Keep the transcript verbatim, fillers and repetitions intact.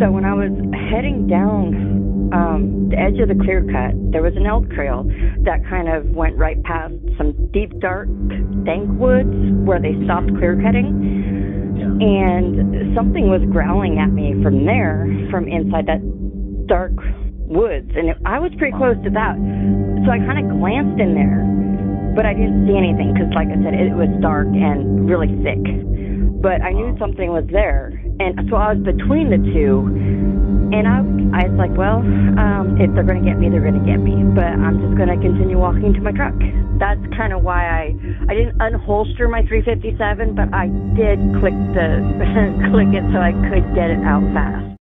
so when I was heading down um, the edge of the clear cut, there was an elk trail that kind of went right past some deep, dark, dank woods where they stopped clear cutting. Yeah. And something was growling at me from there, from inside that dark woods. And it, I was pretty close to that. So I kind of glanced in there, but I didn't see anything because, like I said, it was dark and really thick. But I knew something was there. And so I was between the two. And I, I was like, well, um, if they're going to get me, they're going to get me. But I'm just going to continue walking to my truck. That's kind of why I, I didn't unholster my three fifty-seven, but I did click the click it so I could get it out fast.